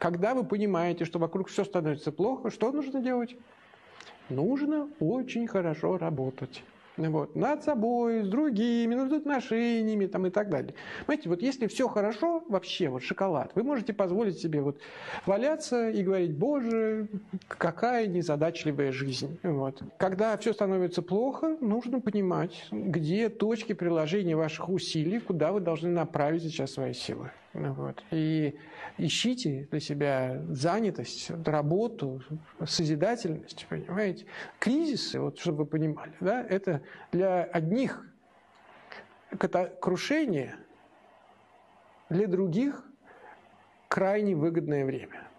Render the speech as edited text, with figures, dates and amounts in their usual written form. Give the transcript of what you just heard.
Когда вы понимаете, что вокруг все становится плохо, что нужно делать? Нужно очень хорошо работать. Вот, над собой, с другими, над отношениями там, и так далее. Понимаете, вот если все хорошо, вообще вот шоколад, вы можете позволить себе вот валяться и говорить: боже, какая незадачливая жизнь. Вот. Когда все становится плохо, нужно понимать, где точки приложения ваших усилий, куда вы должны направить сейчас свои силы. Вот. И ищите для себя занятость, работу, созидательность, понимаете. Кризисы, вот, чтобы вы понимали, да, это для одних крушение, для других крайне выгодное время.